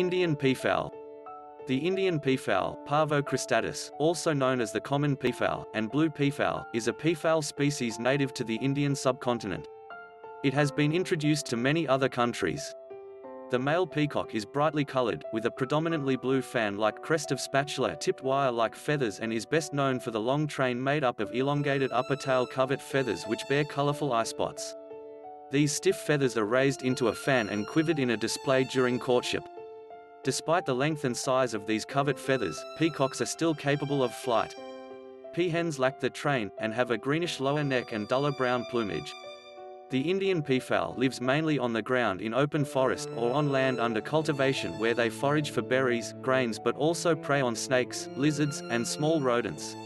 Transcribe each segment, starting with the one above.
Indian peafowl. The Indian peafowl, Pavo cristatus, also known as the common peafowl, and blue peafowl, is a peafowl species native to the Indian subcontinent. It has been introduced to many other countries. The male peacock is brightly colored, with a predominantly blue fan-like crest of spatula-tipped wire-like feathers, and is best known for the long train made up of elongated upper tail-covered feathers which bear colorful eye spots. These stiff feathers are raised into a fan and quivered in a display during courtship. Despite the length and size of these covered feathers, peacocks are still capable of flight. Peahens lack the train, and have a greenish lower neck and duller brown plumage. The Indian peafowl lives mainly on the ground in open forest or on land under cultivation, where they forage for berries, grains, but also prey on snakes, lizards, and small rodents.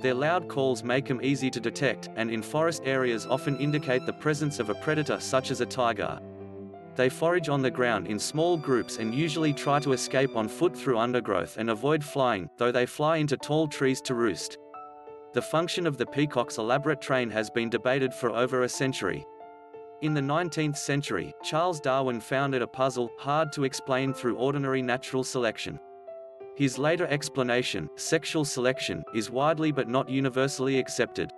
Their loud calls make them easy to detect, and in forest areas often indicate the presence of a predator such as a tiger. They forage on the ground in small groups and usually try to escape on foot through undergrowth and avoid flying, though they fly into tall trees to roost. The function of the peacock's elaborate train has been debated for over a century. In the 19th century, Charles Darwin found it a puzzle, hard to explain through ordinary natural selection. His later explanation, sexual selection, is widely but not universally accepted.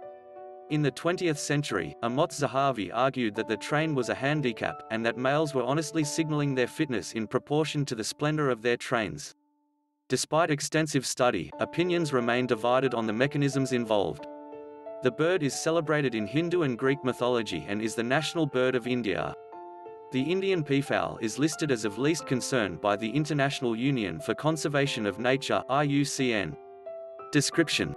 In the 20th century, Amotz Zahavi argued that the train was a handicap, and that males were honestly signaling their fitness in proportion to the splendor of their trains. Despite extensive study, opinions remain divided on the mechanisms involved. The bird is celebrated in Hindu and Greek mythology and is the national bird of India. The Indian peafowl is listed as of least concern by the International Union for Conservation of Nature (IUCN). Description.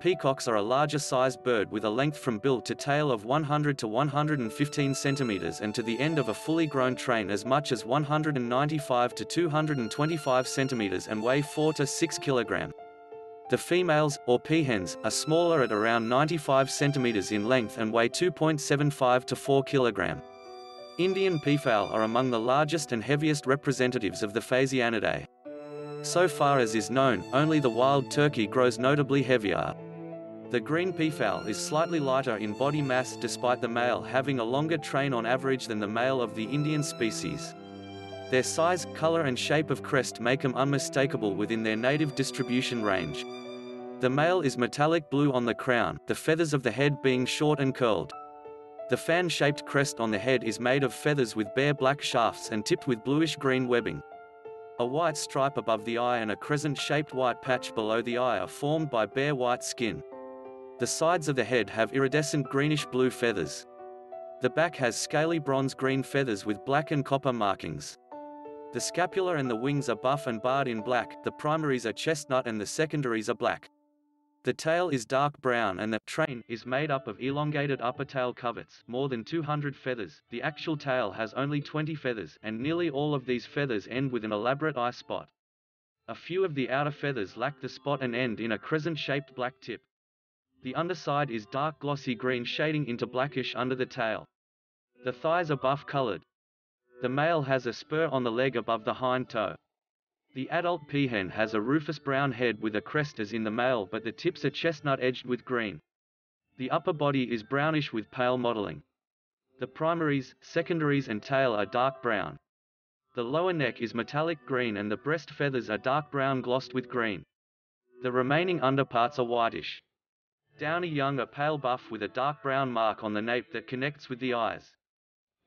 Peacocks are a larger-sized bird with a length from bill to tail of 100 to 115 centimeters and to the end of a fully grown train as much as 195 to 225 centimeters and weigh 4 to 6 kg. The females, or peahens, are smaller at around 95 centimeters in length and weigh 2.75 to 4 kg. Indian peafowl are among the largest and heaviest representatives of the Phasianidae. So far as is known, only the wild turkey grows notably heavier. The green peafowl is slightly lighter in body mass despite the male having a longer train on average than the male of the Indian species. Their size, color and shape of crest make them unmistakable within their native distribution range. The male is metallic blue on the crown, the feathers of the head being short and curled. The fan-shaped crest on the head is made of feathers with bare black shafts and tipped with bluish-green webbing. A white stripe above the eye and a crescent-shaped white patch below the eye are formed by bare white skin. The sides of the head have iridescent greenish-blue feathers. The back has scaly bronze-green feathers with black and copper markings. The scapula and the wings are buff and barred in black, the primaries are chestnut and the secondaries are black. The tail is dark brown and the train is made up of elongated upper tail coverts, more than 200 feathers. The actual tail has only 20 feathers, and nearly all of these feathers end with an elaborate eye spot. A few of the outer feathers lack the spot and end in a crescent-shaped black tip. The underside is dark glossy green shading into blackish under the tail. The thighs are buff-colored. The male has a spur on the leg above the hind toe. The adult peahen has a rufous brown head with a crest as in the male, but the tips are chestnut edged with green. The upper body is brownish with pale mottling. The primaries, secondaries and tail are dark brown. The lower neck is metallic green and the breast feathers are dark brown glossed with green. The remaining underparts are whitish. Downy young are pale buff with a dark brown mark on the nape that connects with the eyes.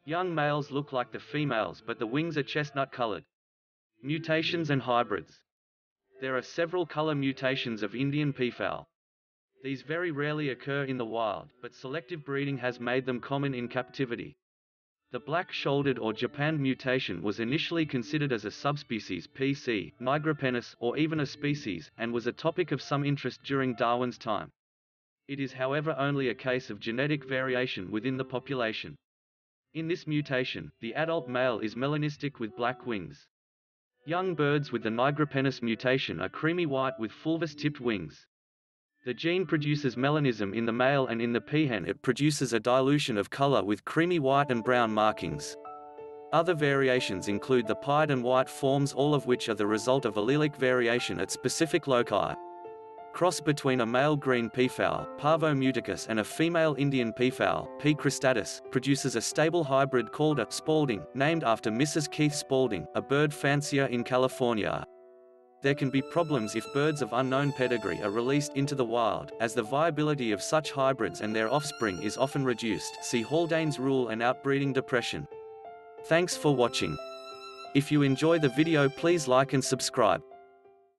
Young males look like the females, but the wings are chestnut colored. Mutations and hybrids. There are several color mutations of Indian peafowl. These very rarely occur in the wild, but selective breeding has made them common in captivity. The black-shouldered or japanned mutation was initially considered as a subspecies P.C. nigripennus, or even a species, and was a topic of some interest during Darwin's time. It is however only a case of genetic variation within the population. In this mutation, the adult male is melanistic with black wings. Young birds with the nigripennus mutation are creamy white with fulvous-tipped wings. The gene produces melanism in the male, and in the peahen it produces a dilution of color with creamy white and brown markings. Other variations include the pied and white forms, all of which are the result of allelic variation at specific loci. cross between a male green peafowl, Pavo muticus, and a female Indian peafowl, P. cristatus, produces a stable hybrid called a Spalding, named after Mrs. Keith Spalding, a bird fancier in California. There can be problems if birds of unknown pedigree are released into the wild, as the viability of such hybrids and their offspring is often reduced. See Haldane's rule and outbreeding depression. Thanks for watching. If you enjoy the video, please like and subscribe.